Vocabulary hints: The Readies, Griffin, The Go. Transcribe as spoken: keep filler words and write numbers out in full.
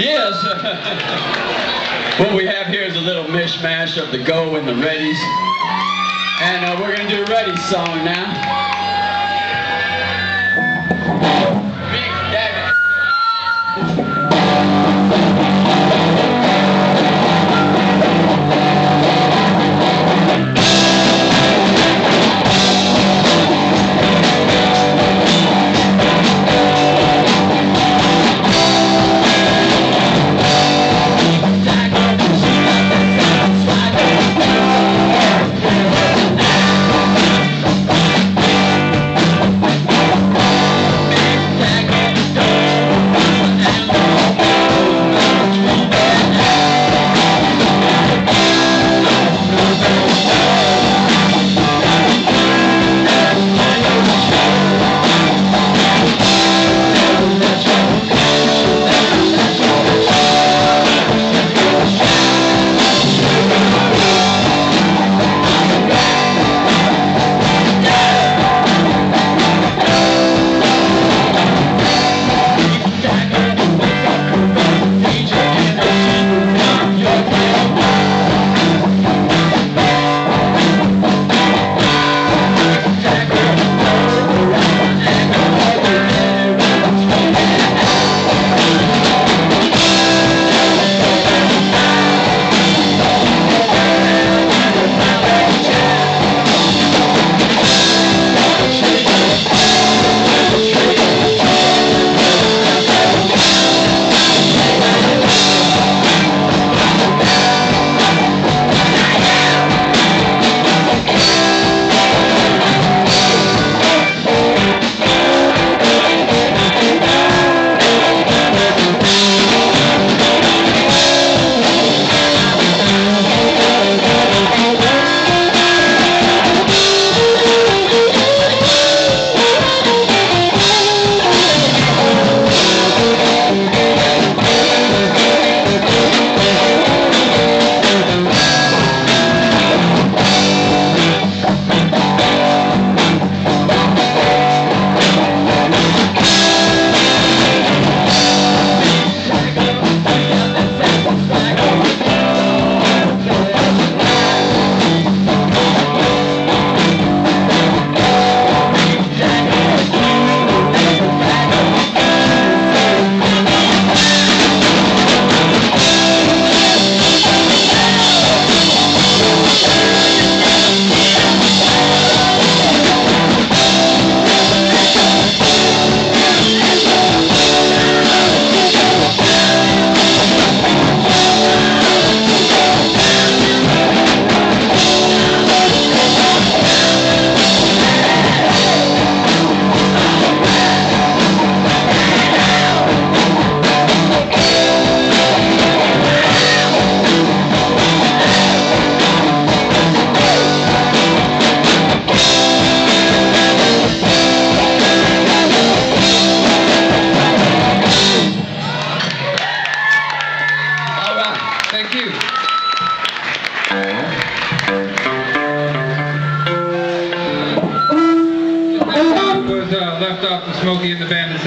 Yes. What we have here is a little mishmash of The Go and The Readies. And uh, we're going to do a Readies song now. Thank you. It was uh, left off the Smokey and the Bandit sound.